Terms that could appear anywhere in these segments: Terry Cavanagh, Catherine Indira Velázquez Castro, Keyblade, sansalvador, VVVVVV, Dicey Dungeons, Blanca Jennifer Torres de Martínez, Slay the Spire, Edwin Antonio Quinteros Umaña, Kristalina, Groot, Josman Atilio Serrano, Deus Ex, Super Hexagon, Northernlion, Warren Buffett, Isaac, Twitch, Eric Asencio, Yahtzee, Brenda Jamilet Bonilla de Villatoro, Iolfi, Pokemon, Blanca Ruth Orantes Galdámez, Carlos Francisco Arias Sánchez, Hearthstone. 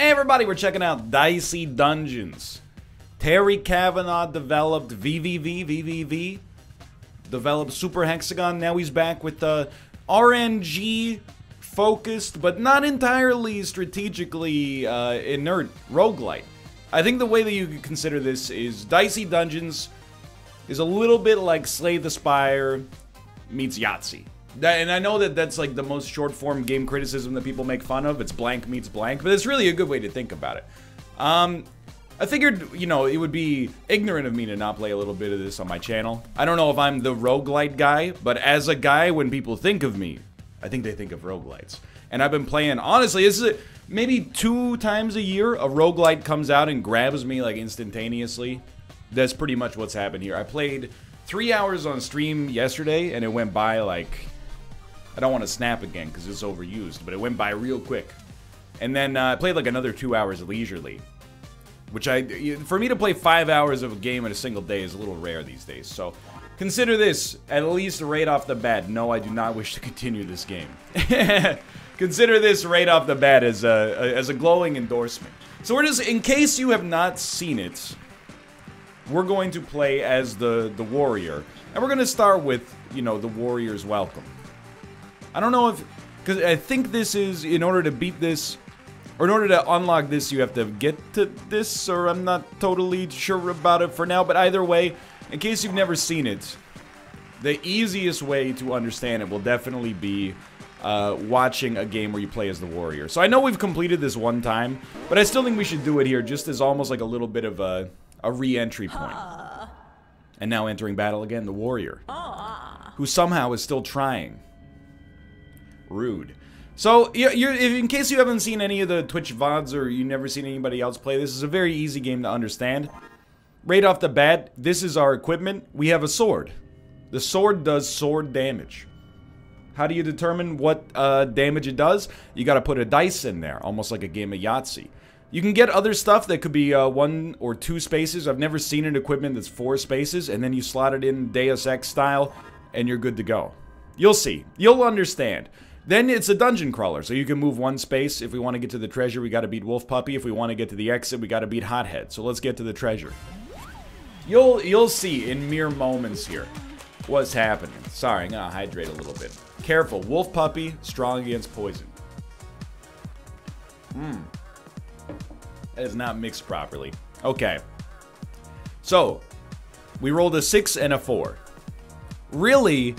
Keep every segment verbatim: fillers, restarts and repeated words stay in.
Hey everybody, we're checking out Dicey Dungeons. Terry Cavanagh developed V V V V V V, developed Super Hexagon. Now he's back with the uh, R N G focused, but not entirely strategically uh, inert roguelite. I think the way that you could consider this is Dicey Dungeons is a little bit like Slay the Spire meets Yahtzee. And I know that that's like the most short-form game criticism that people make fun of. It's blank meets blank, but it's really a good way to think about it. Um, I figured, you know, it would be ignorant of me to not play a little bit of this on my channel. I don't know if I'm the roguelite guy, but as a guy, when people think of me, I think they think of roguelites. And I've been playing, honestly, this is a, maybe two times a year, a roguelite comes out and grabs me like instantaneously. That's pretty much what's happened here. I played three hours on stream yesterday, and it went by like... I don't want to snap again because it's overused, but it went by real quick. And then uh, I played like another two hours leisurely, which I, for me to play five hours of a game in a single day is a little rare these days. So consider this, at least right off the bat, no, I do not wish to continue this game. Consider this right off the bat as a, as a glowing endorsement. So we're just, in case you have not seen it, we're going to play as the, the warrior. And we're going to start with, you know, the warrior's welcome. I don't know if, because I think this is, in order to beat this, or in order to unlock this, you have to get to this, or I'm not totally sure about it for now, but either way, in case you've never seen it, the easiest way to understand it will definitely be uh, watching a game where you play as the warrior. So I know we've completed this one time, but I still think we should do it here, just as almost like a little bit of a, a re-entry point. Aww. And now entering battle again, the warrior, aww, who somehow is still trying. Rude. So, you're, you're, in case you haven't seen any of the Twitch V O Ds or you've never seen anybody else play, this is a very easy game to understand. Right off the bat, this is our equipment. We have a sword. The sword does sword damage. How do you determine what uh, damage it does? You gotta put a dice in there, almost like a game of Yahtzee. You can get other stuff that could be uh, one or two spaces. I've never seen an equipment that's four spaces, and then you slot it in Deus Ex style, and you're good to go. You'll see. You'll understand. Then it's a dungeon crawler, so you can move one space. If we want to get to the treasure, we gotta beat Wolf Puppy. If we want to get to the exit, we gotta beat Hothead. So let's get to the treasure. You'll you'll see in mere moments here what's happening. Sorry, I'm gonna hydrate a little bit. Careful, Wolf Puppy, strong against poison. Hmm. That is not mixed properly. Okay. So, we rolled a six and a four. Really...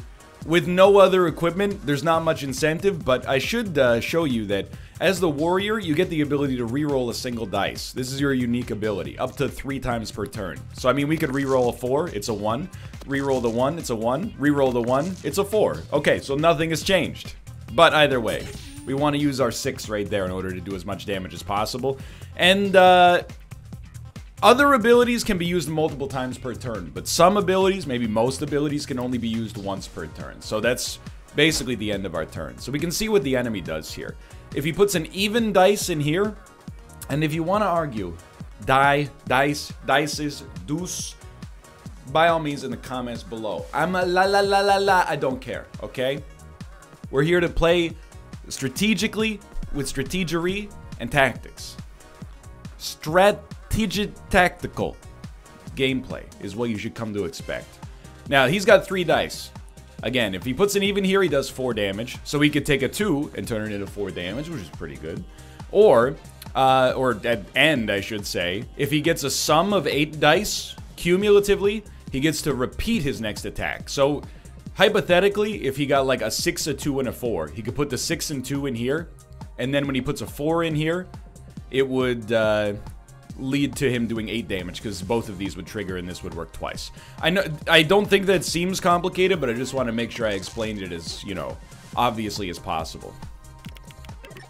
with no other equipment, there's not much incentive, but I should uh, show you that as the warrior, you get the ability to reroll a single dice. This is your unique ability, up to three times per turn. So, I mean, we could reroll a four, it's a one. Reroll the one, it's a one. Reroll the one, it's a four. Okay, so nothing has changed. But either way, we want to use our six right there in order to do as much damage as possible. And, uh... other abilities can be used multiple times per turn, but some abilities, maybe most abilities, can only be used once per turn. So that's basically the end of our turn. So we can see what the enemy does here. If he puts an even dice in here, and if you want to argue, die, dice, dices, deuce, by all means in the comments below. I'm a la la la la la, I don't care, okay? We're here to play strategically, with strategery and tactics. Strat... tactical gameplay is what you should come to expect. Now, he's got three dice. Again, if he puts an even here, he does four damage. So he could take a two and turn it into four damage, which is pretty good. Or, uh, or at end, I should say, if he gets a sum of eight dice cumulatively, he gets to repeat his next attack. So, hypothetically, if he got like a six, a two, and a four, he could put the six and two in here. And then when he puts a four in here, it would... Uh, lead to him doing eight damage, because both of these would trigger and this would work twice. I know I don't think that seems complicated, but I just want to make sure I explained it as, you know, obviously as possible.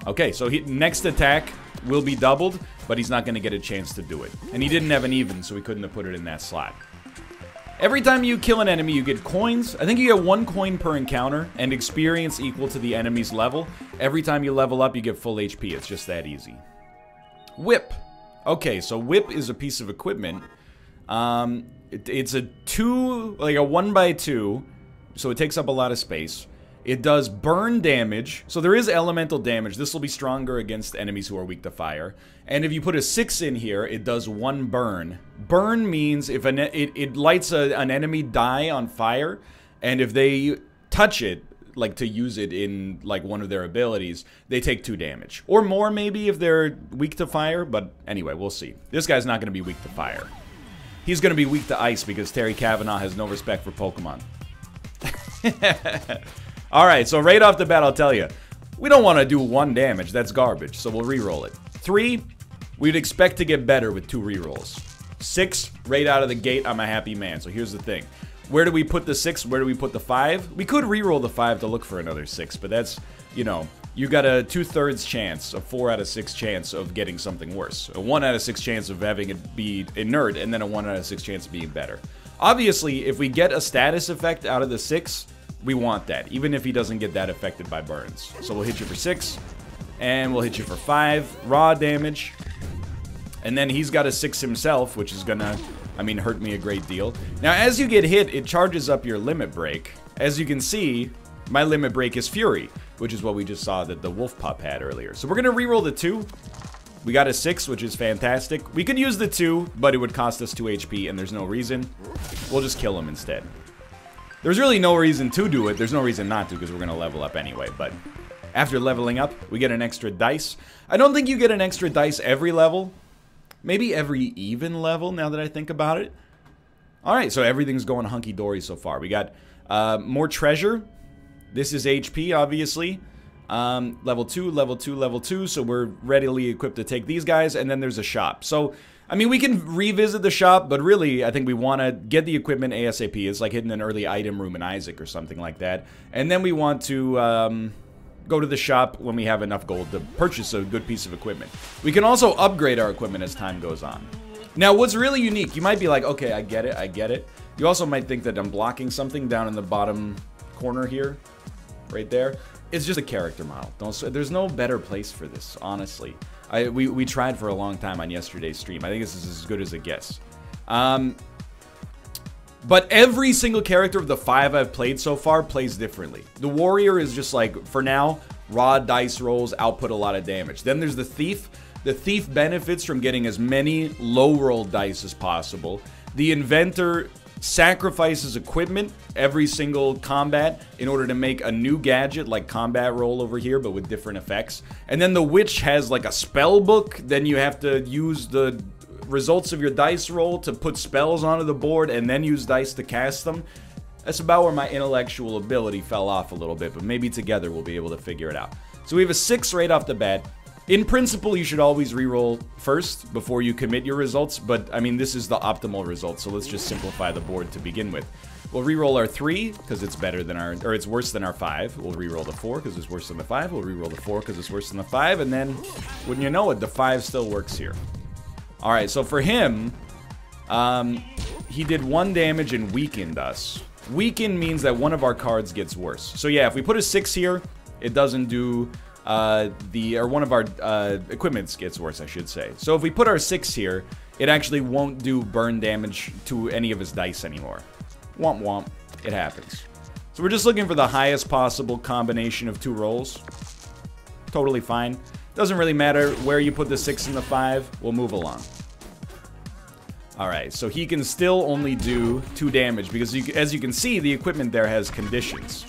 Okay, so he, next attack will be doubled, but he's not going to get a chance to do it. And he didn't have an even, so he couldn't have put it in that slot. Every time you kill an enemy, you get coins. I think you get one coin per encounter, and experience equal to the enemy's level. Every time you level up, you get full H P. It's just that easy. Whip. Okay, so whip is a piece of equipment. Um, it, it's a two, like a one by two, so it takes up a lot of space. It does burn damage, so there is elemental damage. This will be stronger against enemies who are weak to fire. And if you put a six in here, it does one burn. Burn means if an, it, it lights a, an enemy die on fire, and if they touch it, like to use it in like one of their abilities, they take two damage. Or more maybe if they're weak to fire, but anyway, we'll see. This guy's not going to be weak to fire. He's going to be weak to ice because Terry Cavanagh has no respect for Pokemon. Alright, so right off the bat, I'll tell you, we don't want to do one damage. That's garbage, so we'll reroll it. Three, we'd expect to get better with two rerolls. Six, right out of the gate, I'm a happy man. So here's the thing. Where do we put the six? Where do we put the five? We could reroll the five to look for another six, but that's, you know, you got a two-thirds chance, a four out of six chance of getting something worse. A one out of six chance of having it be inert, and then a one out of six chance of being better. Obviously, if we get a status effect out of the six, we want that, even if he doesn't get that affected by burns. So we'll hit you for six, and we'll hit you for five raw damage. And then he's got a six himself, which is gonna, I mean, hurt me a great deal. Now, as you get hit, it charges up your limit break. As you can see, my limit break is Fury, which is what we just saw that the wolf pup had earlier. So we're gonna reroll the two. We got a six, which is fantastic. We could use the two, but it would cost us two H P, and there's no reason. We'll just kill him instead. There's really no reason to do it. There's no reason not to, because we're gonna level up anyway, but after leveling up, we get an extra dice. I don't think you get an extra dice every level. Maybe every even level, now that I think about it. Alright, so everything's going hunky-dory so far. We got uh, more treasure. This is H P, obviously. Um, level two, level two, level two, so we're readily equipped to take these guys, and then there's a shop. So, I mean, we can revisit the shop, but really, I think we want to get the equipment ASAP. It's like hitting an early item room in Isaac or something like that. And then we want to um, go to the shop when we have enough gold to purchase a good piece of equipment. We can also upgrade our equipment as time goes on. Now, what's really unique, you might be like, okay, I get it, I get it. You also might think that I'm blocking something down in the bottom corner here, right there. It's just a character model. Don't, there's no better place for this, honestly. I, we, we tried for a long time on yesterday's stream. I think this is as good as it gets. Um, but every single character of the five I've played so far plays differently. The warrior is just like, for now, raw dice rolls output a lot of damage. Then there's the thief. The thief benefits from getting as many low roll dice as possible. The inventor sacrifices equipment every single combat in order to make a new gadget, like combat roll over here, but with different effects. And then the witch has like a spell book. Then you have to use the results of your dice roll to put spells onto the board and then use dice to cast them. That's about where my intellectual ability fell off a little bit, but maybe together we'll be able to figure it out. So we have a six right off the bat. In principle, you should always reroll first before you commit your results, but I mean, this is the optimal result, so let's just simplify the board to begin with. We'll reroll our three, because it's better than our, or it's worse than our five. We'll reroll the four, because it's worse than the five. We'll reroll the four, because it's worse than the five, and then, wouldn't you know it, the five still works here. All right, so for him, um, he did one damage and weakened us. Weakened means that one of our cards gets worse. So yeah, if we put a six here, it doesn't do... Uh, the or one of our uh, equipments gets worse, I should say. So if we put our six here, it actually won't do burn damage to any of his dice anymore. Womp womp, it happens. So we're just looking for the highest possible combination of two rolls. Totally fine. Doesn't really matter where you put the six and the five. We'll move along. All right, so he can still only do two damage because you, as you can see, the equipment there has conditions.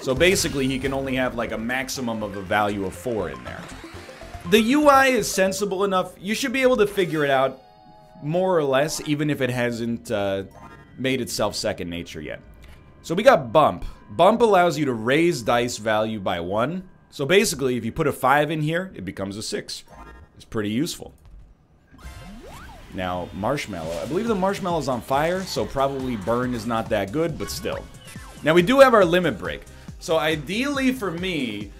So basically, he can only have like a maximum of a value of four in there. The U I is sensible enough. You should be able to figure it out more or less, even if it hasn't uh, made itself second nature yet. So we got Bump. Bump allows you to raise dice value by one. So basically, if you put a five in here, it becomes a six. It's pretty useful. Now, Marshmallow. I believe the Marshmallow is on fire, so probably burn is not that good, but still. Now, we do have our limit break. So ideally for me,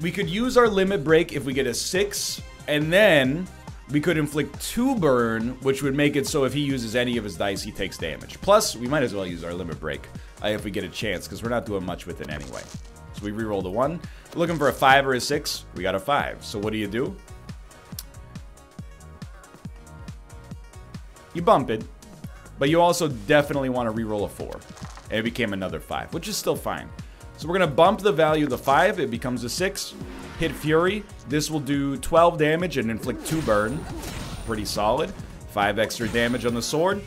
we could use our limit break if we get a six, and then we could inflict two burn, which would make it so if he uses any of his dice, he takes damage. Plus, we might as well use our limit break uh, if we get a chance, because we're not doing much with it anyway. So we reroll the one. We're looking for a five or a six. We got a five. So what do you do? You bump it, but you also definitely want to reroll a four. And it became another five, which is still fine. So we're going to bump the value to five. It becomes a six. Hit Fury. This will do twelve damage and inflict two burn. Pretty solid. five extra damage on the sword.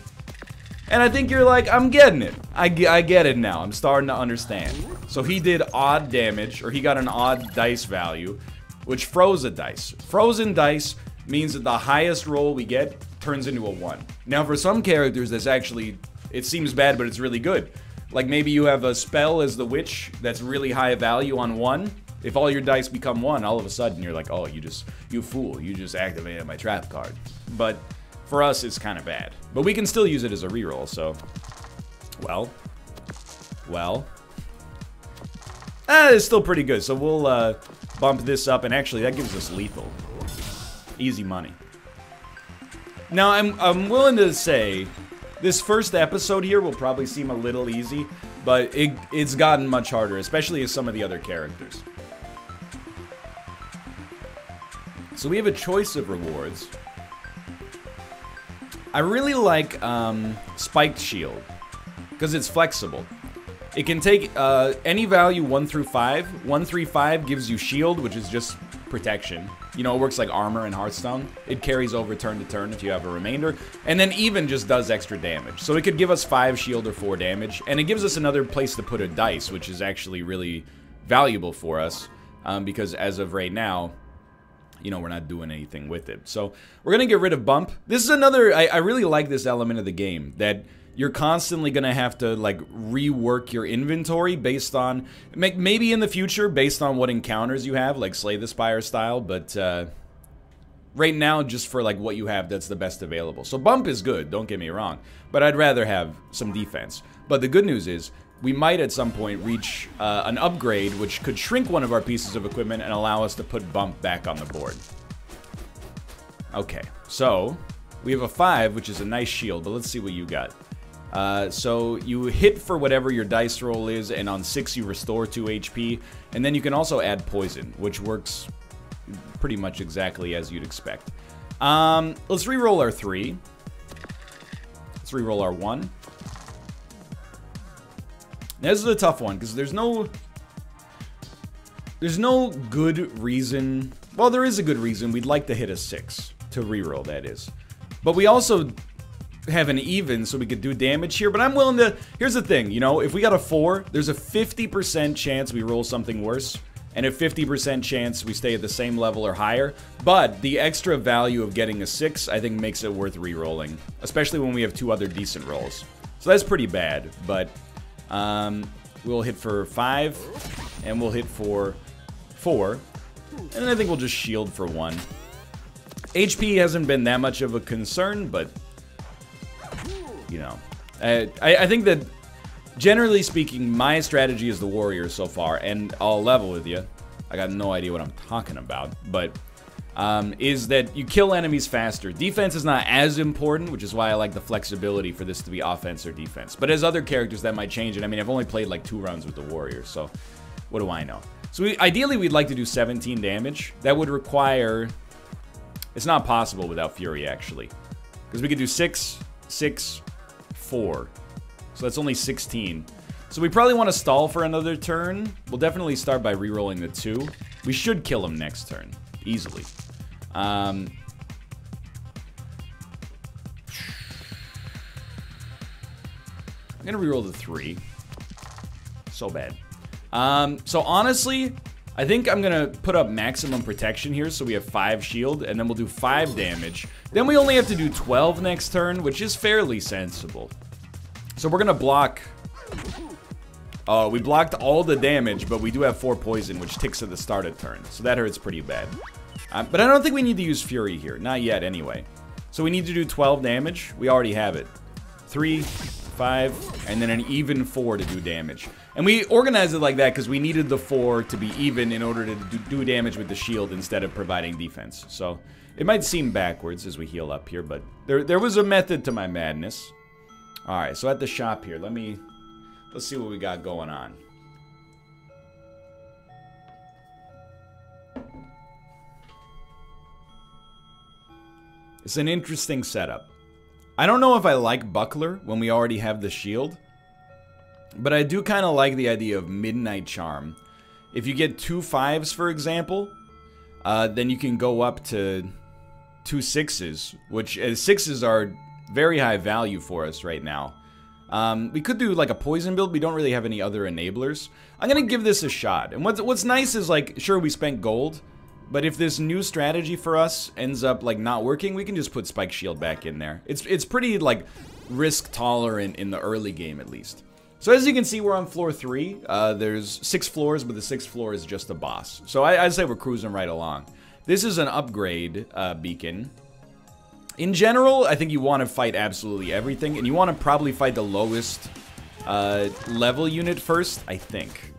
And I think you're like, I'm getting it. I, I get it now. I'm starting to understand. So he did odd damage, or he got an odd dice value, which froze a dice. Frozen dice means that the highest roll we get turns into a one. Now for some characters, that's actually, it seems bad, but it's really good. Like maybe you have a spell as the witch that's really high value on one. If all your dice become one, all of a sudden you're like, oh, you just, you fool, you just activated my trap card. But for us, it's kind of bad. But we can still use it as a reroll, so. Well. Well. Ah, it's still pretty good. So we'll uh, bump this up, and actually, that gives us lethal. Easy money. Now, I'm, I'm willing to say, this first episode here will probably seem a little easy, but it, it's gotten much harder, especially as some of the other characters. So we have a choice of rewards. I really like um, Spiked Shield, because it's flexible. It can take uh, any value one through five. one through five gives you shield, which is just protection. You know, it works like armor in Hearthstone. It carries over turn to turn if you have a remainder. And then even just does extra damage. So it could give us five shield or four damage. And it gives us another place to put a dice, which is actually really valuable for us. Um, because as of right now, you know, we're not doing anything with it. So we're going to get rid of bump. This is another, I, I really like this element of the game, that you're constantly going to have to, like, rework your inventory based on, maybe in the future, based on what encounters you have, like Slay the Spire style. But uh, right now, just for, like, what you have, that's the best available. So bump is good, don't get me wrong. But I'd rather have some defense. But the good news is, we might at some point reach uh, an upgrade, which could shrink one of our pieces of equipment and allow us to put bump back on the board. Okay, so we have a five, which is a nice shield, but let's see what you got. Uh, so you hit for whatever your dice roll is, and on six you restore two H P, and then you can also add poison, which works pretty much exactly as you'd expect. Um, let's reroll our three. Let's reroll our one. Now, this is a tough one, because there's no... There's no good reason... Well, there is a good reason. We'd like to hit a six. To reroll, that is. But we also have an even, so we could do damage here. But I'm willing to... Here's the thing, you know. If we got a four, there's a fifty percent chance we roll something worse. And a fifty percent chance we stay at the same level or higher. But the extra value of getting a six, I think, makes it worth rerolling. Especially when we have two other decent rolls. So that's pretty bad, but... Um, we'll hit for five, and we'll hit for four, and then I think we'll just shield for one. H P hasn't been that much of a concern, but, you know, I, I, I think that, generally speaking, my strategy is the warrior so far, and I'll level with you, I got no idea what I'm talking about, but, um, is that you kill enemies faster. Defense is not as important, which is why I like the flexibility for this to be offense or defense. But as other characters, that might change. And I mean, I've only played like two rounds with the warrior, so what do I know? So we, ideally, we'd like to do seventeen damage. That would require... It's not possible without Fury, actually. Because we could do six, six, four. So that's only sixteen. So we probably want to stall for another turn. We'll definitely start by re-rolling the two. We should kill him next turn. Easily. Um, I'm going to reroll the three. So bad. Um, so honestly, I think I'm going to put up maximum protection here. So we have five shield, and then we'll do five damage. Then we only have to do twelve next turn, which is fairly sensible. So we're going to block... Oh, uh, we blocked all the damage, but we do have four poison, which ticks at the start of turn. So that hurts pretty bad. Uh, but I don't think we need to use Fury here. Not yet, anyway. So we need to do twelve damage. We already have it. Three, five, and then an even four to do damage. And we organized it like that because we needed the four to be even in order to do damage with the shield instead of providing defense. So it might seem backwards as we heal up here, but there, there was a method to my madness. All right, so at the shop here, let me... Let's see what we got going on. It's an interesting setup. I don't know if I like Buckler when we already have the shield. But I do kind of like the idea of Midnight Charm. If you get two fives, for example, uh, then you can go up to two sixes, which uh, sixes are very high value for us right now. Um, we could do like a poison build. We don't really have any other enablers. I'm gonna give this a shot. And what's what's nice is, like, sure, we spent gold, but if this new strategy for us ends up like not working, we can just put Spike Shield back in there. It's it's pretty like risk tolerant in the early game, at least. So as you can see, we're on floor three. Uh, there's six floors, but the sixth floor is just a boss. So I, I'd say we're cruising right along. This is an upgrade uh, beacon. In general, I think you want to fight absolutely everything, and you want to probably fight the lowest uh, level unit first, I think.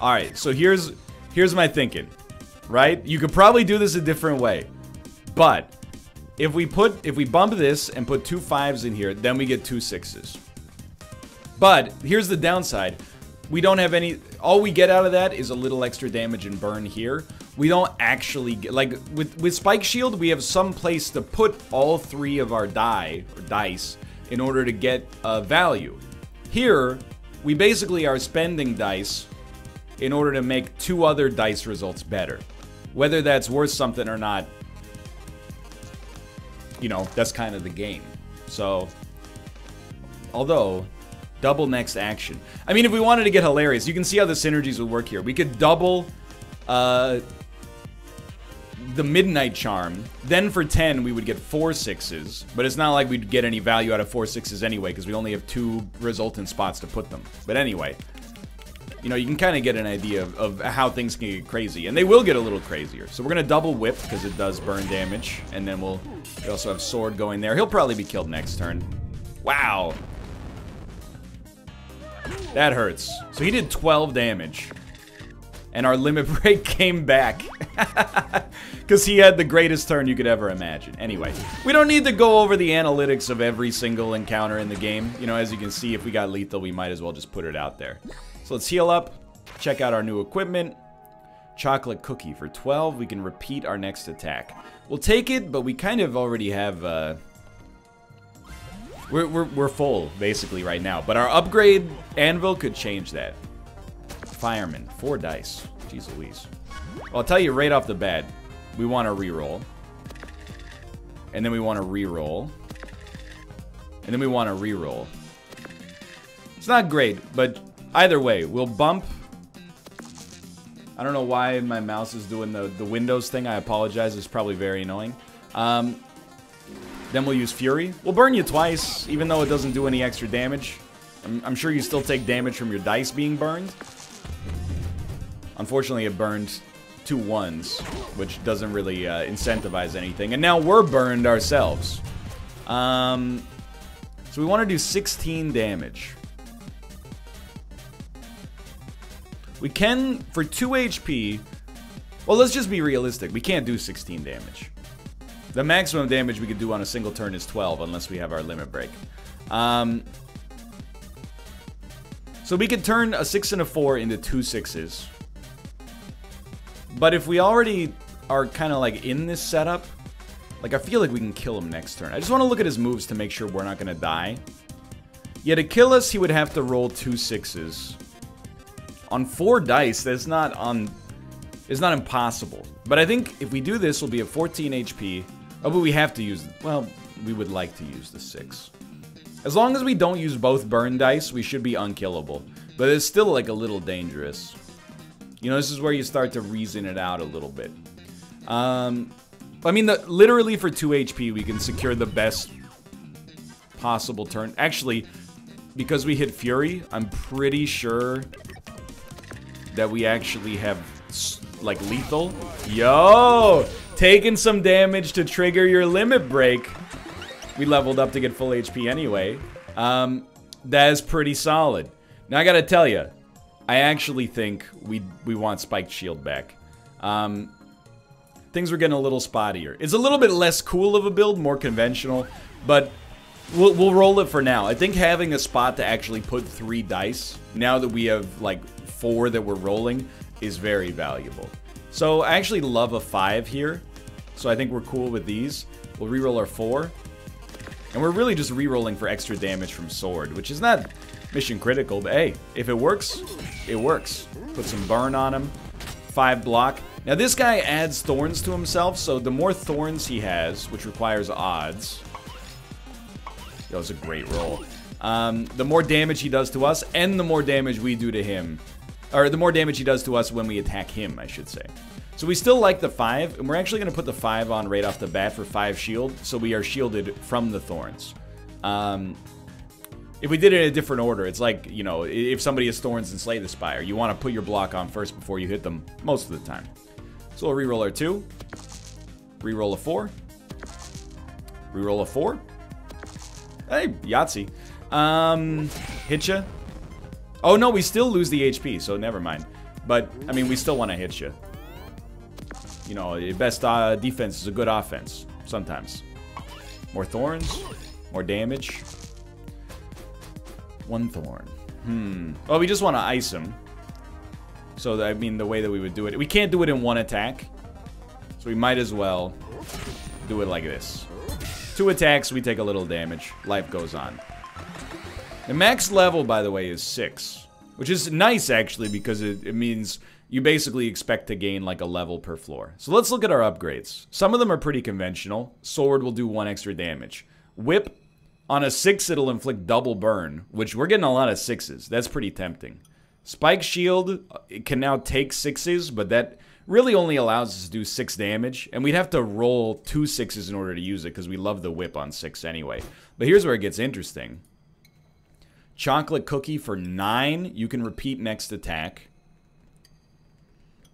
All right, so here's here's my thinking, right? You could probably do this a different way, but if we put if we bump this and put two fives in here, then we get two sixes. But here's the downside: we don't have any. All we get out of that is a little extra damage and burn here. We don't actually get, like, with, with Spike Shield, we have some place to put all three of our die, or dice, in order to get uh, value. Here, we basically are spending dice in order to make two other dice results better. Whether that's worth something or not, you know, that's kind of the game. So, although, double next action. I mean, if we wanted to get hilarious, you can see how the synergies would work here. We could double Uh, the Midnight Charm. Then for ten, we would get four sixes. But it's not like we'd get any value out of four sixes anyway, because we only have two resultant spots to put them. But anyway, you know, you can kind of get an idea of, of how things can get crazy. And they will get a little crazier. So we're going to double whip, because it does burn damage. And then we'll we also have Sword going there. He'll probably be killed next turn. Wow. That hurts. So he did twelve damage. And our limit break came back. Because he had the greatest turn you could ever imagine. Anyway, we don't need to go over the analytics of every single encounter in the game. You know, as you can see, if we got lethal, we might as well just put it out there. So let's heal up. Check out our new equipment. Chocolate cookie for twelve. We can repeat our next attack. We'll take it, but we kind of already have... Uh, we're, we're, we're full, basically, right now. But our upgrade anvil could change that. Fireman, four dice. Jeez Louise. Well, I'll tell you right off the bat, we want to reroll. And then we want to reroll. And then we want to reroll. It's not great, but either way, we'll bump. I don't know why my mouse is doing the, the Windows thing. I apologize. It's probably very annoying. Um, then we'll use Fury. We'll burn you twice, even though it doesn't do any extra damage. I'm, I'm sure you still take damage from your dice being burned. Unfortunately, it burned two ones, which doesn't really uh, incentivize anything. And now we're burned ourselves. Um, so we want to do sixteen damage. We can, for two H P... Well, let's just be realistic. We can't do sixteen damage. The maximum damage we could do on a single turn is twelve, unless we have our limit break. Um... So we could turn a six and a four into two sixes. But if we already are kind of like in this setup, like I feel like we can kill him next turn. I just want to look at his moves to make sure we're not going to die. Yeah, to kill us, he would have to roll two sixes. On four dice, that's not on... It's not impossible. But I think if we do this, we'll be at fourteen H P. Oh, but we have to use... Well, we would like to use the six. As long as we don't use both burn dice, we should be unkillable. But it's still like a little dangerous. You know, this is where you start to reason it out a little bit. Um, I mean, the, literally for two H P, we can secure the best possible turn. Actually, because we hit Fury, I'm pretty sure that we actually have, like, lethal. Yo! Taking some damage to trigger your limit break. We leveled up to get full H P anyway. Um, that is pretty solid. Now, I gotta tell you, I actually think we we want Spiked Shield back. Um, things were getting a little spottier. It's a little bit less cool of a build, more conventional, but we'll, we'll roll it for now. I think having a spot to actually put three dice, now that we have, like, four that we're rolling, is very valuable. So, I actually love a five here, so I think we're cool with these. We'll reroll our four. And we're really just re-rolling for extra damage from Sword, which is not mission critical, but hey, if it works, it works. Put some burn on him. Five block. Now this guy adds thorns to himself, so the more thorns he has, which requires odds. That was a great roll. Um, the more damage he does to us, and the more damage we do to him. Or the more damage he does to us when we attack him, I should say. So we still like the five, and we're actually going to put the five on right off the bat for five shield, so we are shielded from the thorns. Um, if we did it in a different order, it's like, you know, if somebody has thorns and Slay the Spire, you want to put your block on first before you hit them most of the time. So we'll reroll our two, reroll a four, reroll a four. Hey, Yahtzee. Um, hit ya. Oh no, we still lose the H P, so never mind. But, I mean, we still want to hit ya. You know, your best uh, defense is a good offense, sometimes. More thorns, more damage. One thorn. Hmm. Well, we just want to ice him. So, I mean, the way that we would do it. We can't do it in one attack. So we might as well do it like this. Two attacks, we take a little damage. Life goes on. The max level, by the way, is six. Which is nice, actually, because it, it means... you basically expect to gain like a level per floor. So let's look at our upgrades. Some of them are pretty conventional. Sword will do one extra damage. Whip, on a six it'll inflict double burn, which we're getting a lot of sixes. That's pretty tempting. Spike shield, it can now take sixes, but that really only allows us to do six damage. And we'd have to roll two sixes in order to use it because we love the whip on six anyway. But here's where it gets interesting. Chocolate cookie for nine. You can repeat next attack.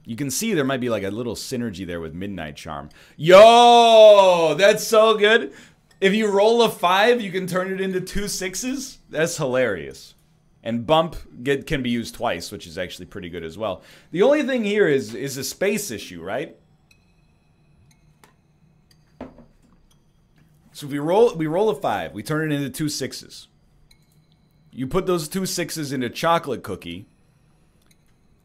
You can see there might be like a little synergy there with Midnight Charm. Yo, that's so good. If you roll a five, you can turn it into two sixes. That's hilarious. And bump get, can be used twice, which is actually pretty good as well. The only thing here is, is a space issue, right? So if we roll, we roll a five, we turn it into two sixes. You put those two sixes into chocolate cookie.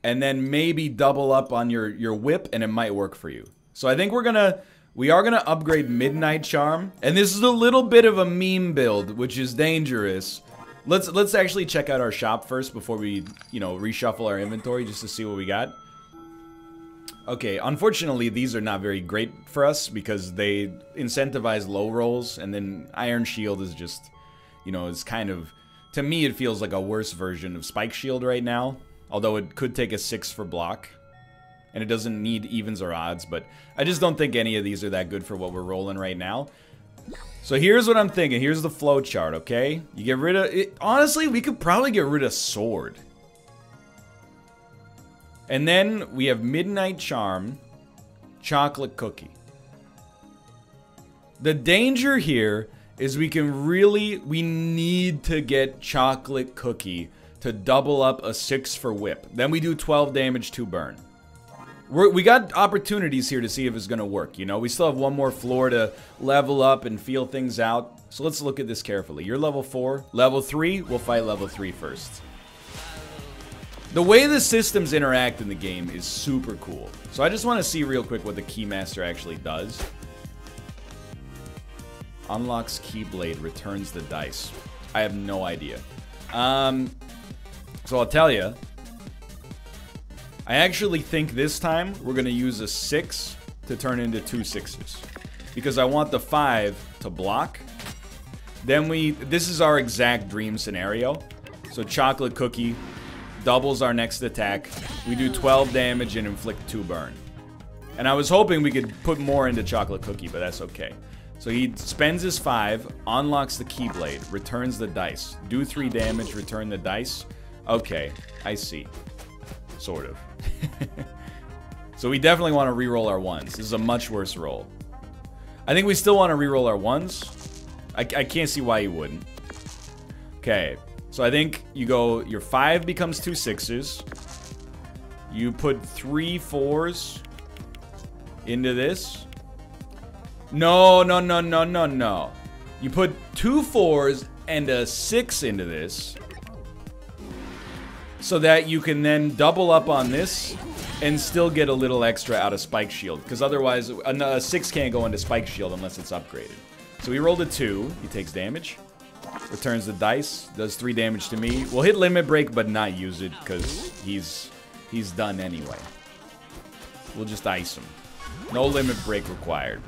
And then maybe double up on your, your whip, and it might work for you. So I think we're gonna, we are gonna upgrade Midnight Charm. And this is a little bit of a meme build, which is dangerous. Let's, let's actually check out our shop first before we, you know, reshuffle our inventory just to see what we got. Okay, unfortunately these are not very great for us because they incentivize low rolls. And then Iron Shield is just, you know, it's kind of, to me it feels like a worse version of Spike Shield right now. Although it could take a six for block. And it doesn't need evens or odds, but I just don't think any of these are that good for what we're rolling right now. So here's what I'm thinking. Here's the flow chart, okay? You get rid of... it, honestly, we could probably get rid of sword. And then we have Midnight Charm, chocolate cookie. The danger here is we can really... we need to get chocolate cookie... to double up a six for whip. Then we do twelve damage to burn. We're, we got opportunities here to see if it's going to work. You know, we still have one more floor to level up and feel things out. So let's look at this carefully. You're level four. Level three, we'll fight level three first. The way the systems interact in the game is super cool. So I just want to see real quick what the Keymaster actually does. Unlocks Keyblade, returns the dice. I have no idea. Um... So I'll tell you, I actually think this time we're going to use a six to turn into two sixes. Because I want the five to block. Then we, this is our exact dream scenario. So chocolate cookie doubles our next attack. We do twelve damage and inflict two burn. And I was hoping we could put more into chocolate cookie, but that's okay. So he spends his five, unlocks the Keyblade, returns the dice. Do three damage, return the dice. Okay, I see. Sort of. So we definitely want to re-roll our ones. This is a much worse roll. I think we still want to re-roll our ones. I, I can't see why you wouldn't. Okay, so I think you go... your five becomes two sixes. You put three fours into this. No, no, no, no, no, no. You put two fours and a six into this. So that you can then double up on this and still get a little extra out of Spike Shield. Because otherwise, a six can't go into Spike Shield unless it's upgraded. So we rolled a two. He takes damage. Returns the dice. Does three damage to me. We'll hit Limit Break, but not use it, because he's he's done anyway. We'll just ice him. No Limit Break required.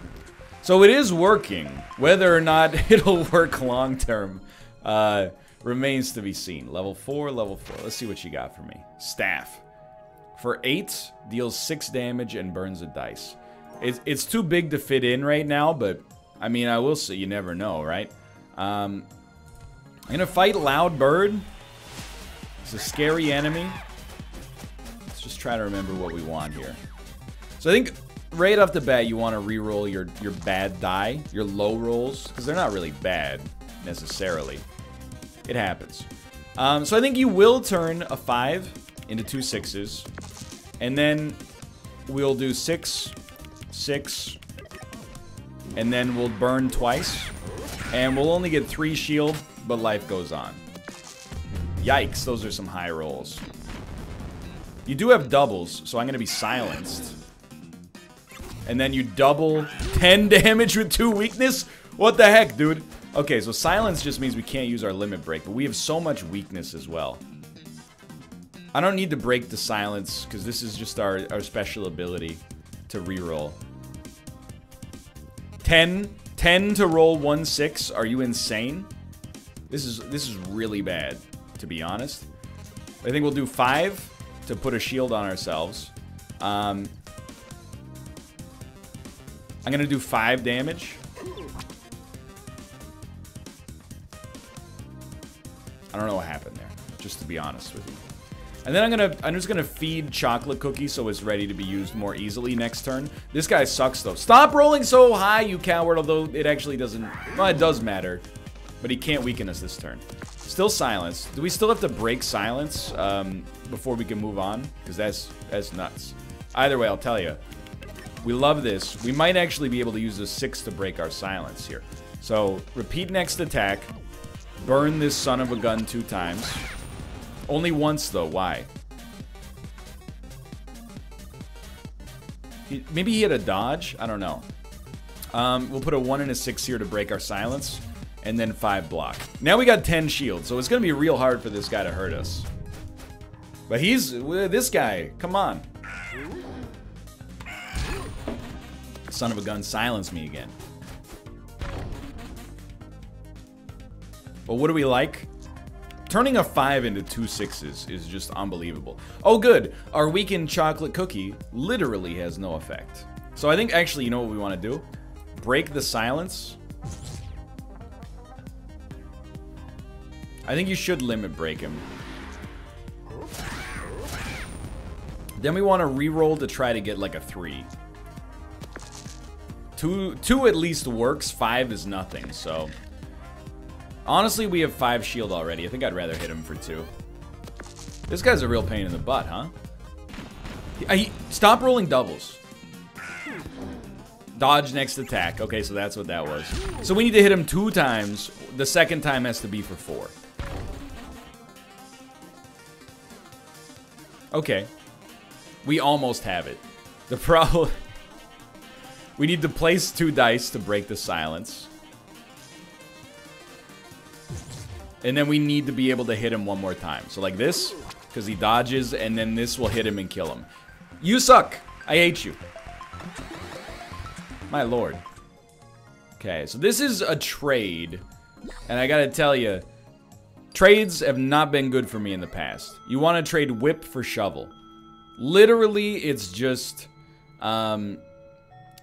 So it is working. Whether or not it'll work long term uh, remains to be seen. Level four, level four. Let's see what you got for me. Staff. For eight, deals six damage and burns a dice. It's, it's too big to fit in right now, but I mean, I will say you never know, right? Um, I'm gonna fight Loud Bird. It's a scary enemy. Let's just try to remember what we want here. So I think right off the bat, you want to reroll your your bad die, your low rolls, because they're not really bad necessarily. It happens. Um, so I think you will turn a five into two sixes, and then we'll do six, six, and then we'll burn twice, and we'll only get three shield, but life goes on. Yikes, those are some high rolls. You do have doubles, so I'm going to be silenced. And then you double ten damage with two weakness? What the heck, dude? Okay, so silence just means we can't use our Limit Break, but we have so much weakness as well. I don't need to break the silence, because this is just our, our special ability to reroll. ten. ten to roll one six. Are you insane? This is this is really bad, to be honest. I think we'll do five to put a shield on ourselves. Um, I'm going to do five damage. I don't know what happened there, just to be honest with you. And then I'm gonna, I'm just gonna feed Chocolate Cookie so it's ready to be used more easily next turn. This guy sucks though. Stop rolling so high, you coward, although it actually doesn't, well, it does matter. But he can't weaken us this turn. Still silence. Do we still have to break silence um, before we can move on? Because that's, that's nuts. Either way, I'll tell you. We love this. We might actually be able to use a six to break our silence here. So, repeat next attack. Burn this son of a gun two times. Only once, though. Why? He, maybe he had a dodge? I don't know. Um, we'll put a one and a six here to break our silence. And then five block. Now we got ten shields, so it's going to be real hard for this guy to hurt us. But he's... This guy. Come on. Son of a gun, silence me again. Well, what do we like? Turning a five into two sixes is just unbelievable. Oh, good. Our weakened Chocolate Cookie literally has no effect. So I think, actually, you know what we want to do? Break the silence. I think you should Limit Break him. Then we want to reroll to try to get, like, a three. Two, two at least works. Five is nothing, so... Honestly, we have five shield already. I think I'd rather hit him for two. This guy's a real pain in the butt, huh? He, he, stop rolling doubles. Dodge next attack. Okay, so that's what that was. So we need to hit him two times. The second time has to be for four. Okay. We almost have it. The problem... we need to place two dice to break the silence. And then we need to be able to hit him one more time. So like this, because he dodges, and then this will hit him and kill him. You suck! I hate you. My lord. Okay, so this is a trade. And I gotta tell you, trades have not been good for me in the past. You want to trade whip for shovel. Literally, it's just um,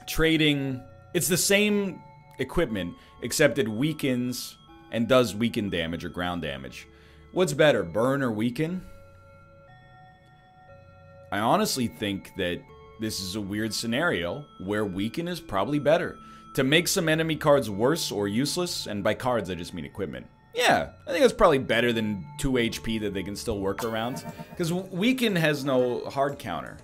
trading... It's the same equipment, except it weakens... and does weaken damage or ground damage. What's better, burn or weaken? I honestly think that this is a weird scenario where weaken is probably better. To make some enemy cards worse or useless, and by cards I just mean equipment. Yeah, I think that's probably better than two H P that they can still work around. Because weaken has no hard counter.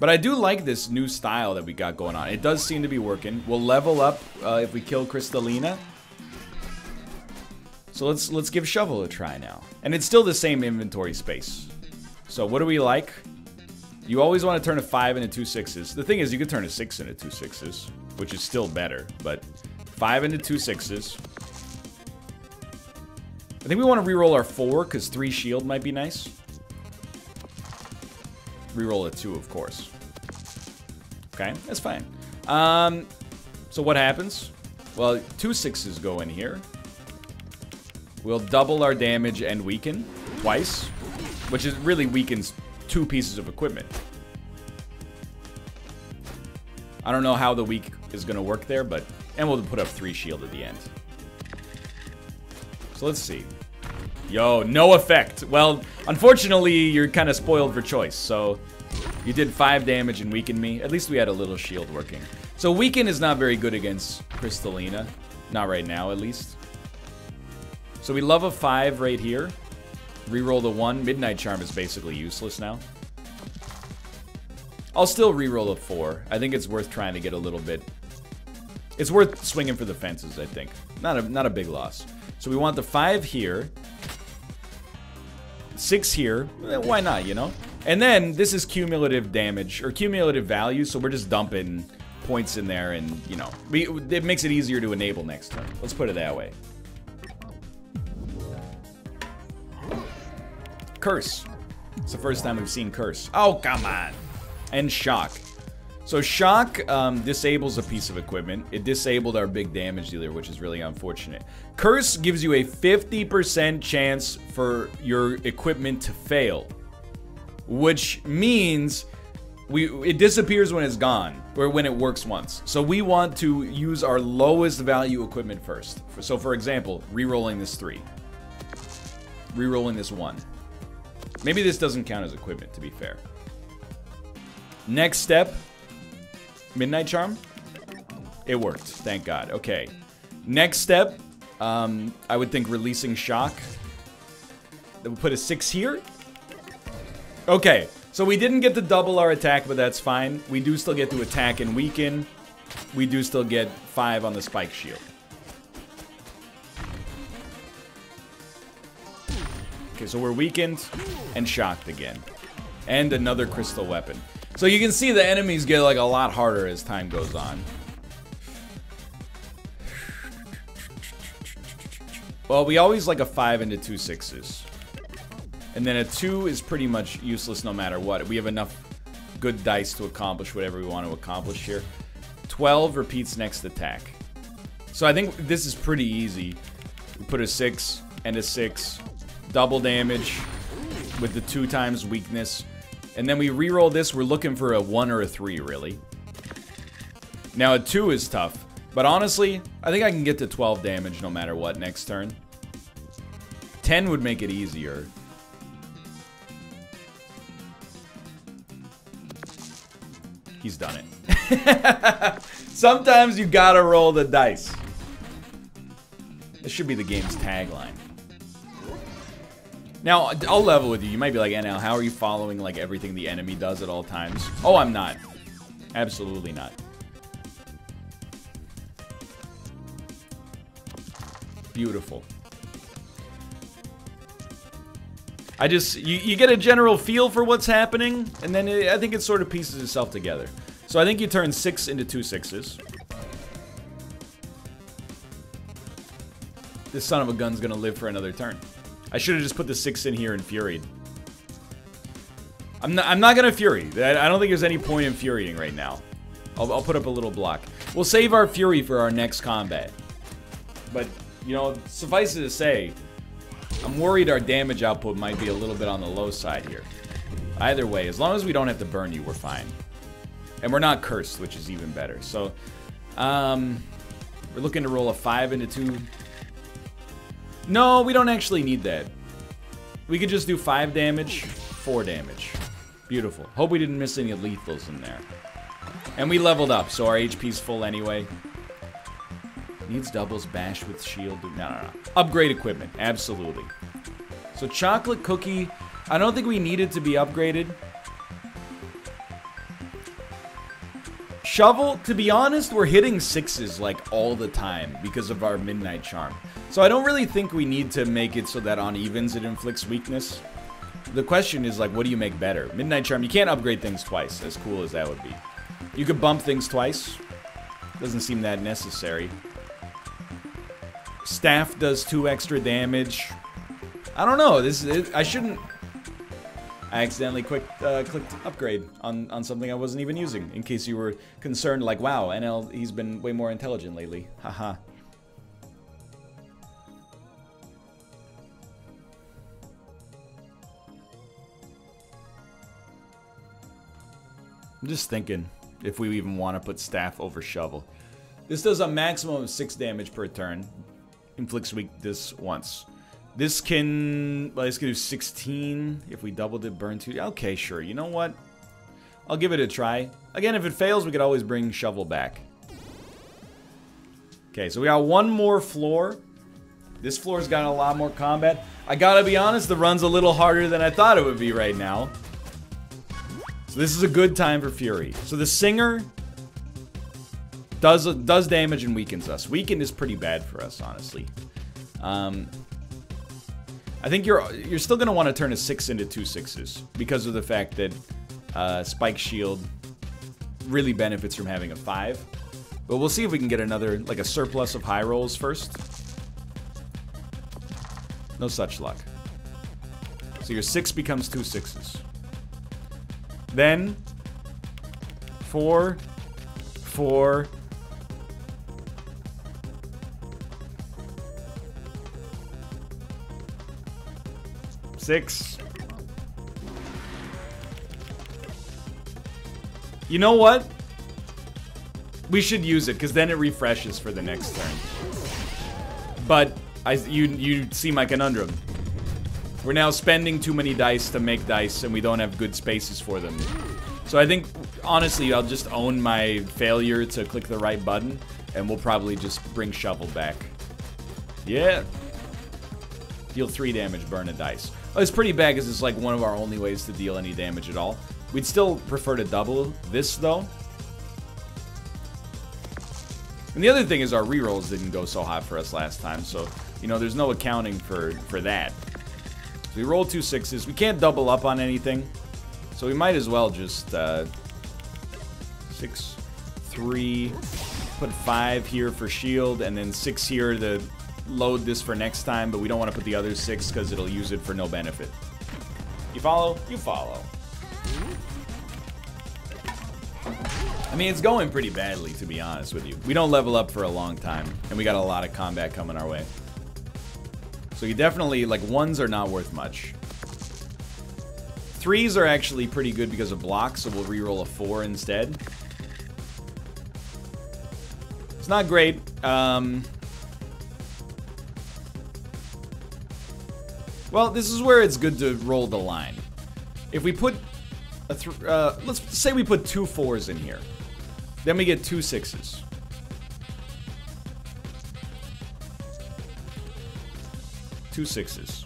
But I do like this new style that we got going on. It does seem to be working. We'll level up uh, if we kill Kristalina. So let's let's give Shovel a try now. And it's still the same inventory space. So what do we like? You always want to turn a five into two sixes. The thing is, you could turn a six into two sixes, which is still better. But five into two sixes. I think we want to reroll our four, because three shield might be nice. Reroll a two, of course. Okay, that's fine. Um, so what happens? Well, two sixes go in here. We'll double our damage and weaken twice, which is really weakens two pieces of equipment. I don't know how the weak is going to work there, but... And we'll put up three shield at the end. So let's see. Yo, no effect. Well, unfortunately, you're kind of spoiled for choice. So you did five damage and weakened me. At least we had a little shield working. So weaken is not very good against Crystallina. Not right now, at least. So we love a five right here. Reroll the one. Midnight Charm is basically useless now. I'll still reroll a four. I think it's worth trying to get a little bit. It's worth swinging for the fences, I think. Not a not a big loss. So we want the five here, six here. Why not, you know? And then this is cumulative damage or cumulative value. So we're just dumping points in there, and you know, we, it makes it easier to enable next turn. Let's put it that way. Curse. It's the first time we've seen Curse. Oh, come on. And Shock. So Shock um, disables a piece of equipment. It disabled our big damage dealer, which is really unfortunate. Curse gives you a fifty percent chance for your equipment to fail, which means we it disappears when it's gone, or when it works once. So we want to use our lowest value equipment first. So for example, re-rolling this three. Re-rolling this one. Maybe this doesn't count as equipment, to be fair. Next step, Midnight Charm. It worked, thank God. Okay, next step, um, I would think releasing Shock. We'll put a six here. Okay, so we didn't get to double our attack, but that's fine. We do still get to attack and weaken. We do still get five on the spike shield. Okay, so we're weakened and shocked again. And another crystal weapon. So you can see the enemies get like a lot harder as time goes on. Well, we always like a five into two sixes. And then a two is pretty much useless no matter what. We have enough good dice to accomplish whatever we want to accomplish here. twelve repeats next attack. So I think this is pretty easy. We put a six and a six. Double damage with the two times weakness. And then we reroll this. We're looking for a one or a three, really. Now, a two is tough. But honestly, I think I can get to twelve damage no matter what next turn. ten would make it easier. He's done it. Sometimes you gotta roll the dice. This should be the game's tagline. Now, I'll level with you. You might be like, N L, how are you following, like, everything the enemy does at all times? Oh, I'm not. Absolutely not. Beautiful. I just... You, you get a general feel for what's happening, and then it, I think it sort of pieces itself together. So I think you turn six into two sixes. This son of a gun's gonna live for another turn. I should have just put the six in here and furied. I'm not, I'm not going to fury. I don't think there's any point in furying right now. I'll, I'll put up a little block. We'll save our fury for our next combat. But, you know, suffice it to say, I'm worried our damage output might be a little bit on the low side here. Either way, as long as we don't have to burn you, we're fine. And we're not cursed, which is even better. So, um, we're looking to roll a five into two... No, we don't actually need that. We could just do five damage, four damage. Beautiful. Hope we didn't miss any lethals in there. And we leveled up, so our H P's full anyway. Needs doubles, bash with shield. No, no, no. Upgrade equipment, absolutely. So chocolate cookie, I don't think we need it to be upgraded. Shovel, to be honest, we're hitting sixes like all the time because of our Midnight Charm. So I don't really think we need to make it so that on evens it inflicts weakness. The question is, like, what do you make better? Midnight Charm, you can't upgrade things twice, as cool as that would be. You could bump things twice. Doesn't seem that necessary. Staff does two extra damage. I don't know. This it, I shouldn't. I accidentally quick, uh, clicked upgrade on, on something I wasn't even using, in case you were concerned, like, wow, N L, he's been way more intelligent lately. Haha. I'm just thinking if we even want to put staff over shovel. This does a maximum of six damage per turn. Inflicts weakness once. This can, well, this can do sixteen if we doubled it, burn two. Okay, sure. You know what? I'll give it a try. Again, if it fails, we could always bring shovel back. Okay, so we got one more floor. This floor's got a lot more combat. I gotta be honest, the run's a little harder than I thought it would be right now. So this is a good time for Fury. So the Singer does does damage and weakens us. Weakened is pretty bad for us, honestly. Um... I think you're you're still gonna want to turn a six into two sixes because of the fact that uh, Spike Shield really benefits from having a five. But we'll see if we can get another, like a surplus of high rolls first. No such luck. So your six becomes two sixes. Then four, four. Six. You know what? We should use it, because then it refreshes for the next turn. But I, you, you see my conundrum. We're now spending too many dice to make dice, and we don't have good spaces for them. So I think, honestly, I'll just own my failure to click the right button, and we'll probably just bring shovel back. Yeah. Deal three damage, burn a dice. Oh, it's pretty bad because it's like one of our only ways to deal any damage at all. We'd still prefer to double this, though. And the other thing is our rerolls didn't go so hot for us last time, so, you know, there's no accounting for, for that. So we roll two sixes. We can't double up on anything, so we might as well just, uh, six, three, put five here for shield, and then six here to load this for next time, but we don't want to put the other six because it'll use it for no benefit. You follow? You follow. I mean, it's going pretty badly, to be honest with you. We don't level up for a long time, and we got a lot of combat coming our way. So you definitely, like, ones are not worth much. Threes are actually pretty good because of blocks, so we'll reroll a four instead. It's not great. Um... Well, this is where it's good to roll the line. If we put a th uh, let's say we put two fours in here, then we get two sixes. Two sixes.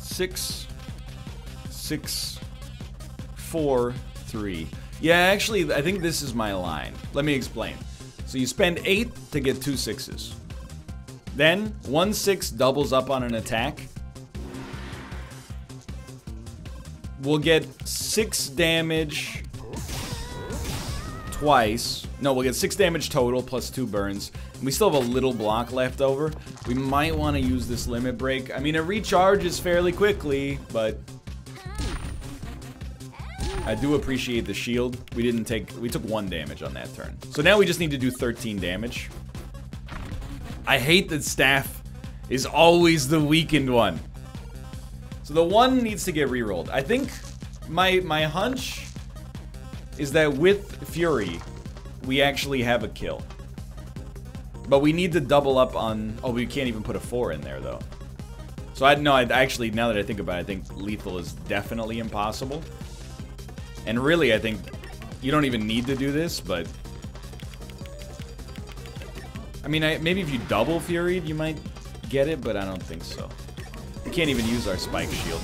Six, six, four, three. Yeah, actually, I think this is my line. Let me explain. So you spend eight to get two sixes. Then, one six doubles up on an attack. We'll get six damage twice. No, we'll get six damage total plus two burns. And we still have a little block left over. We might want to use this limit break. I mean, it recharges fairly quickly, but I do appreciate the shield. We didn't take, we took one damage on that turn. So now we just need to do thirteen damage. I hate that staff is always the weakened one. So the one needs to get rerolled. I think my my hunch is that with Fury, we actually have a kill. But we need to double up on... Oh, we can't even put a four in there, though. So I no, I actually, now that I think about it, I think lethal is definitely impossible. And really, I think you don't even need to do this, but... I mean, I, maybe if you double Furied, you might get it, but I don't think so. We can't even use our Spike Shield.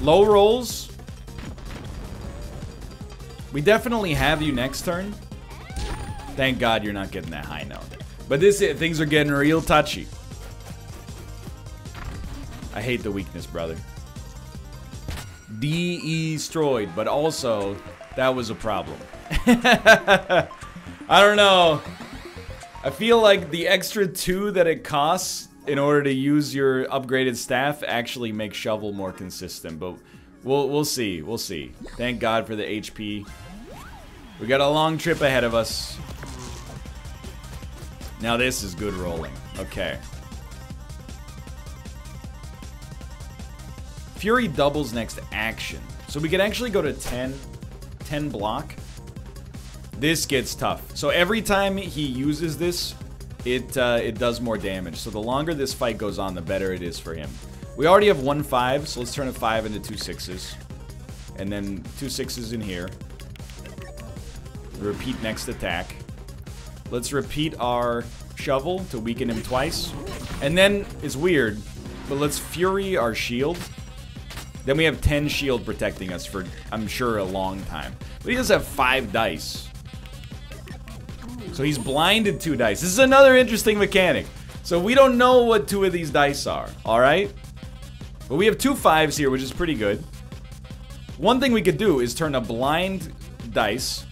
Low rolls. We definitely have you next turn. Thank God you're not getting that high note. But this is, things are getting real touchy. I hate the weakness, brother. Destroyed, but also, that was a problem. I don't know. I feel like the extra two that it costs in order to use your upgraded staff actually makes Shovel more consistent, but we'll we'll see, we'll see. Thank God for the H P. We got a long trip ahead of us. Now this is good rolling. Okay. Fury doubles next action. So we can actually go to ten, ten block. This gets tough. So every time he uses this, it uh, it does more damage. So the longer this fight goes on, the better it is for him. We already have one five, so let's turn a five into two sixes. And then two sixes in here. Repeat next attack. Let's repeat our shovel to weaken him twice. And then, it's weird, but let's fury our shield. Then we have ten shield protecting us for, I'm sure, a long time. But he does have five dice. So he's blinded two dice. This is another interesting mechanic. So we don't know what two of these dice are, alright? But we have two fives here, which is pretty good. One thing we could do is turn a blind dice,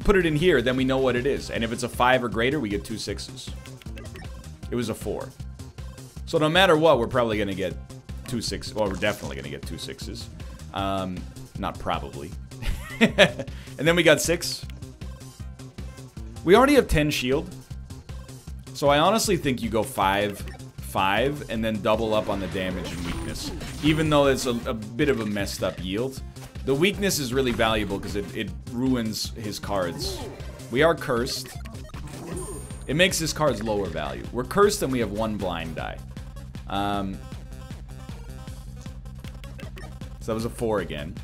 put it in here, then we know what it is. And if it's a five or greater, we get two sixes. It was a four. So no matter what, we're probably gonna get two sixes. Well, we're definitely gonna get two sixes. Um, not probably. And then we got six. We already have ten shield. So I honestly think you go five, five, and then double up on the damage and weakness. Even though it's a, a bit of a messed up yield. The weakness is really valuable because it, it ruins his cards. We are cursed. It makes his cards lower value. We're cursed and we have one blind die. Um, so that was a four again.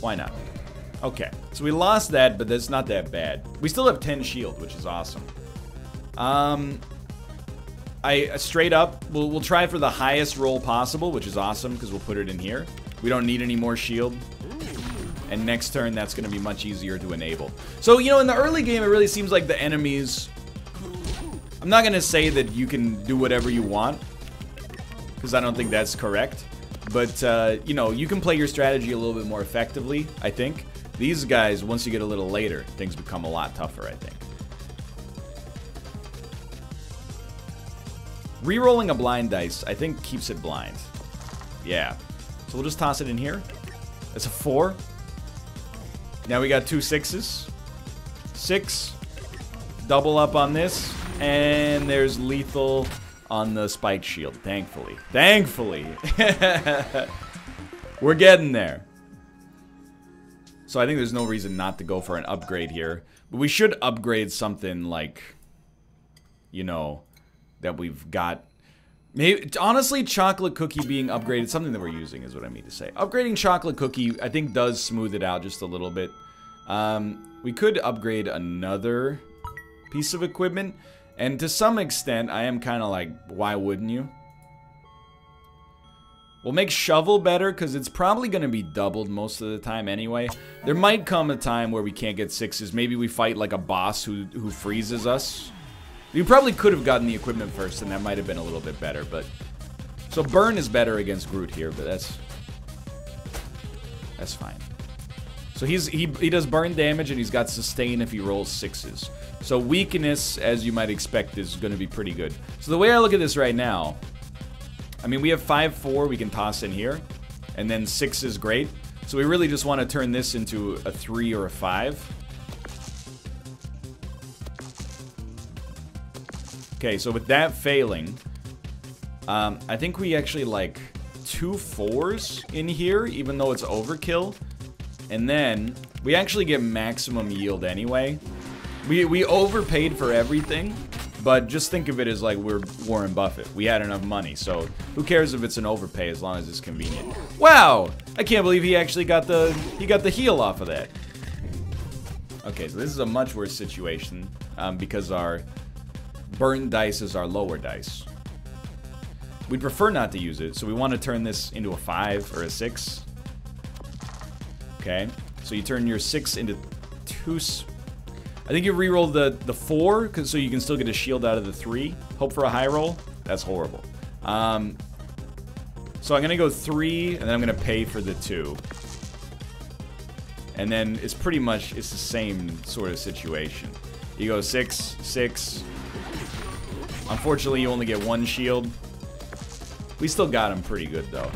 Why not? Okay, so we lost that, but that's not that bad. We still have ten shield, which is awesome. Um... I, straight up, we'll, we'll try for the highest roll possible, which is awesome, because we'll put it in here. We don't need any more shield. And next turn, that's going to be much easier to enable. So, you know, in the early game, it really seems like the enemies... I'm not going to say that you can do whatever you want, because I don't think that's correct. But, uh, you know, you can play your strategy a little bit more effectively, I think. These guys, once you get a little later, things become a lot tougher, I think. Rerolling a blind dice, I think, keeps it blind. Yeah. So we'll just toss it in here. That's a four. Now we got two sixes. Six. Double up on this. And there's lethal on the spike shield, thankfully. Thankfully! We're getting there. So I think there's no reason not to go for an upgrade here. But we should upgrade something like, you know... that we've got. Maybe, honestly, chocolate cookie being upgraded, something that we're using is what I mean to say. Upgrading chocolate cookie, I think, does smooth it out just a little bit. Um, we could upgrade another piece of equipment, and to some extent, I am kind of like, why wouldn't you? We'll make shovel better, because it's probably going to be doubled most of the time anyway. There might come a time where we can't get sixes. Maybe we fight like a boss who, who freezes us. You probably could have gotten the equipment first, and that might have been a little bit better, but... So burn is better against Groot here, but that's... That's fine. So he's he, he does burn damage, and he's got sustain if he rolls sixes. So weakness, as you might expect, is going to be pretty good. So the way I look at this right now... I mean, we have five four we can toss in here, and then six is great. So we really just want to turn this into a three or a five. Okay, so with that failing, um, I think we actually like two fours in here, even though it's overkill. And then we actually get maximum yield anyway. We we overpaid for everything, but just think of it as like we're Warren Buffett. We had enough money, so who cares if it's an overpay as long as it's convenient. Wow! I can't believe he actually got the he got the heal off of that. Okay, so this is a much worse situation um, because our burn dice is our lower dice. We'd prefer not to use it, so we want to turn this into a five or a six. Okay, so you turn your six into two... I think you reroll the, the four, cause, so you can still get a shield out of the three. Hope for a high roll. That's horrible. Um, so I'm going to go three, and then I'm going to pay for the two. And then it's pretty much, it's the same sort of situation. You go six, six. Unfortunately, you only get one shield. We still got him pretty good, though.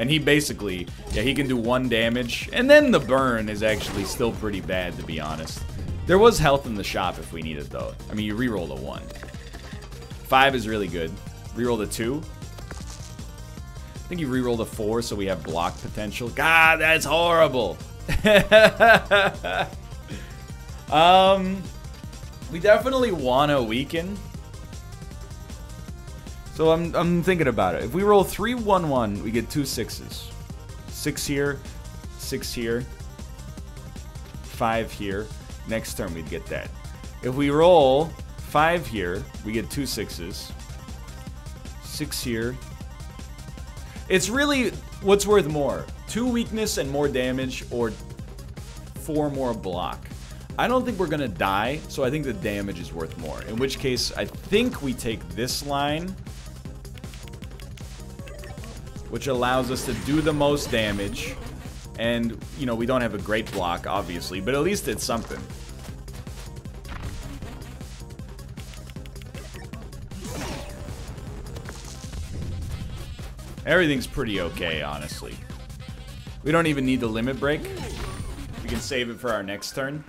And he basically, yeah, he can do one damage. And then the burn is actually still pretty bad, to be honest. There was health in the shop if we needed, though. I mean, you reroll a one. Five is really good. Reroll a two. I think you rerolled a four, so we have block potential. God, that's horrible. um, we definitely want to weaken. So I'm, I'm thinking about it. If we roll three, one, one, we get two sixes. Six here, six here, five here. Next turn we'd get that. If we roll five here, we get two sixes. Six here. It's really what's worth more. Two weakness and more damage, or four more block. I don't think we're gonna die, so I think the damage is worth more. In which case, I think we take this line, which allows us to do the most damage. And, you know, we don't have a great block, obviously, but at least it's something. Everything's pretty okay, honestly. We don't even need the limit break. We can save it for our next turn.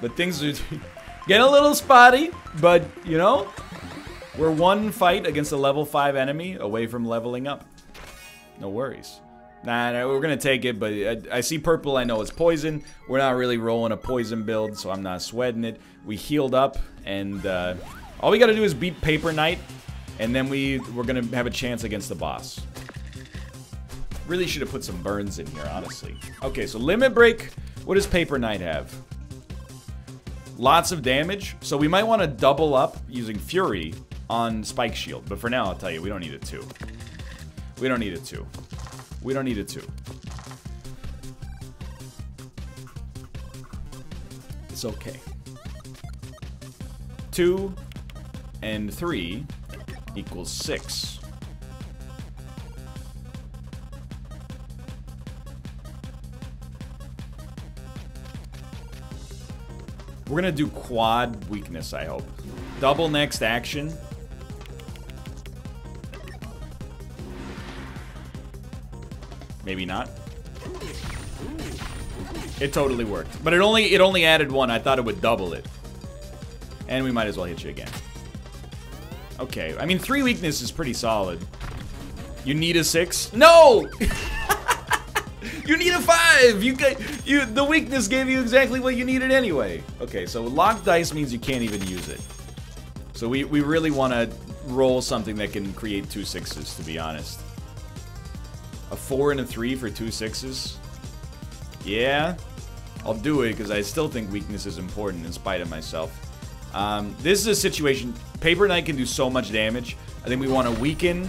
But things are getting a little spotty, but, you know, we're one fight against a level five enemy away from leveling up. No worries. Nah, nah we're going to take it, but I, I see purple. I know it's poison. We're not really rolling a poison build, so I'm not sweating it. We healed up, and uh, all we got to do is beat Paper Knight, and then we, we're going to have a chance against the boss. Really should have put some burns in here, honestly. Okay, so Limit Break. What does Paper Knight have? Lots of damage. So we might want to double up using Fury on Spike Shield. But for now, I'll tell you, we don't need a two. We don't need a two. We don't need a two. It's okay. Two and three equals six. We're going to do quad weakness, I hope. Double next action. Maybe not. It totally worked. But it only it only added one. I thought it would double it. And we might as well hit you again. Okay. I mean, three weakness is pretty solid. You need a six? No! You need a five! You got, you, the weakness gave you exactly what you needed anyway. Okay, so locked dice means you can't even use it. So we, we really want to roll something that can create two sixes, to be honest. A four and a three for two sixes? Yeah. I'll do it, because I still think weakness is important in spite of myself. Um, this is a situation... Paper Knight can do so much damage. I think we want to weaken...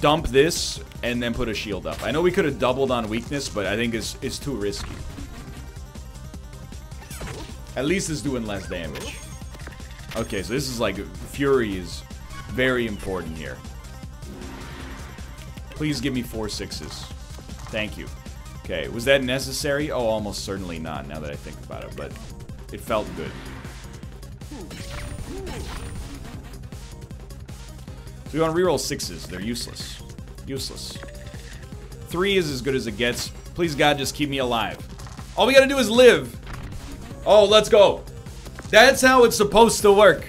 dump this, and then put a shield up. I know we could have doubled on weakness, but I think it's, it's too risky. At least it's doing less damage. Okay, so this is like... Fury is very important here. Please give me four sixes. Thank you. Okay, was that necessary? Oh, almost certainly not, now that I think about it, but it felt good. So we want to reroll sixes. They're useless. Useless. Three is as good as it gets. Please, God, just keep me alive. All we got to do is live. Oh, let's go. That's how it's supposed to work.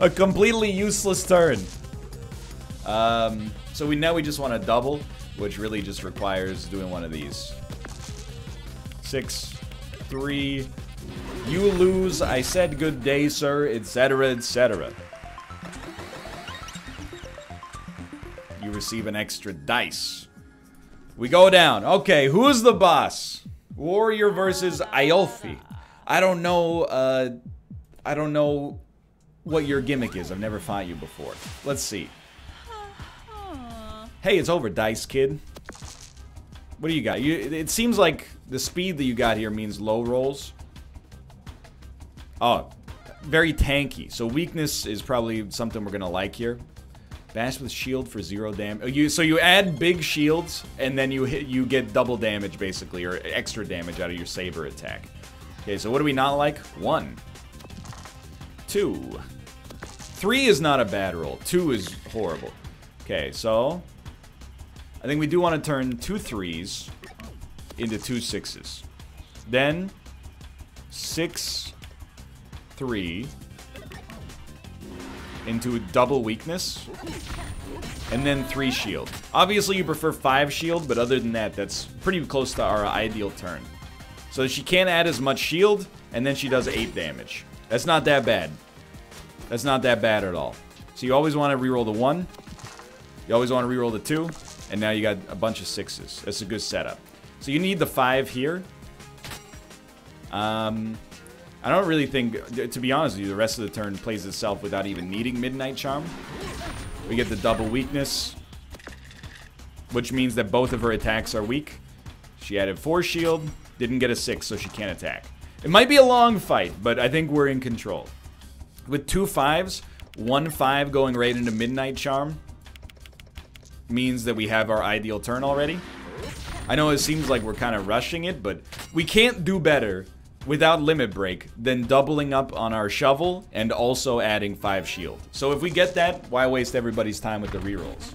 A completely useless turn. Um, so we now we just want to double, which really just requires doing one of these. Six, three, you lose. I said good day, sir, et cetera, et cetera. Receive an extra dice. We go down. Okay, who's the boss? Warrior versus Iolfi. I don't know, uh, I don't know what your gimmick is. I've never fought you before. Let's see. Hey, it's over, Dice Kid. What do you got? You, it seems like the speed that you got here means low rolls. Oh, very tanky. So weakness is probably something we're gonna like here. Bash with shield for zero damage. You so you add big shields, and then you hit, you get double damage basically, or extra damage out of your saber attack. Okay, so what do we not like? One, two, three is not a bad roll. Two is horrible. Okay, so I think we do want to turn two threes into two sixes. Then six, three. Into a double weakness, and then three shield. Obviously you prefer five shield, but other than that, that's pretty close to our ideal turn. So she can't add as much shield, and then she does eight damage. That's not that bad. That's not that bad at all. So you always want to reroll the one, you always want to reroll the two, and now you got a bunch of sixes. That's a good setup. So you need the five here. Um... I don't really think, to be honest with you, the rest of the turn plays itself without even needing Midnight Charm. We get the double weakness, which means that both of her attacks are weak. She added four shield, didn't get a six, so she can't attack. It might be a long fight, but I think we're in control. With two fives, one five going right into Midnight Charm means that we have our ideal turn already. I know it seems like we're kind of rushing it, but we can't do better without limit break then doubling up on our shovel and also adding five shield. So if we get that, why waste everybody's time with the rerolls?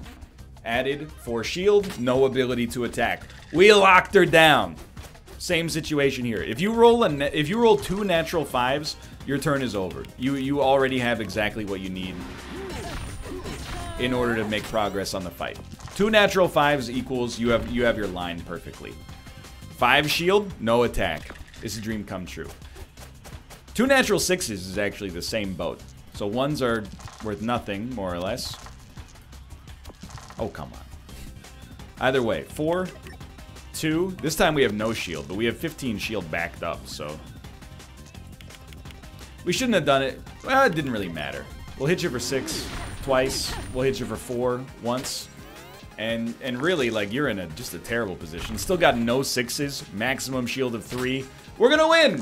Added four shield, no ability to attack. We locked her down. Same situation here. If you roll a if you roll two natural fives, your turn is over. You you already have exactly what you need in order to make progress on the fight. Two natural fives equals you have you have your line perfectly. Five shield, no attack. It's a dream come true. Two natural sixes is actually the same boat. So ones are worth nothing, more or less. Oh, come on. Either way, four, two. This time we have no shield, but we have fifteen shield backed up, so. We shouldn't have done it. Well, it didn't really matter. We'll hit you for six twice. We'll hit you for four once. And and really, like, you're in a just a terrible position. Still got no sixes, maximum shield of three. We're gonna win!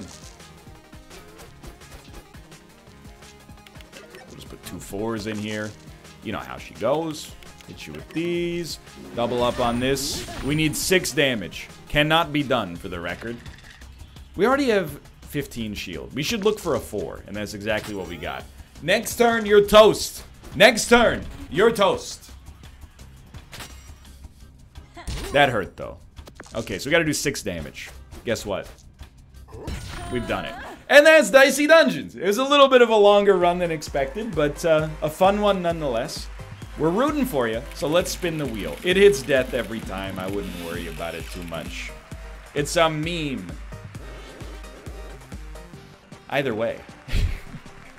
We'll just put two fours in here. You know how she goes. Hit you with these. Double up on this. We need six damage. Cannot be done, for the record. We already have fifteen shield. We should look for a four, and that's exactly what we got. Next turn, you're toast. Next turn, you're toast. That hurt, though. Okay, so we gotta do six damage. Guess what? We've done it. And that's Dicey Dungeons! It was a little bit of a longer run than expected, but uh, a fun one nonetheless. We're rooting for you, so let's spin the wheel. It hits death every time. I wouldn't worry about it too much. It's a meme. Either way.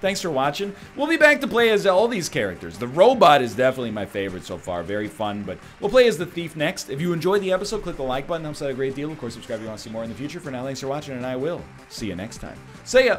Thanks for watching. We'll be back to play as all these characters. The robot is definitely my favorite so far. Very fun, but we'll play as the thief next. If you enjoyed the episode, click the like button. Helps out a great deal. Of course, subscribe if you want to see more in the future. For now, thanks for watching, and I will see you next time. See ya!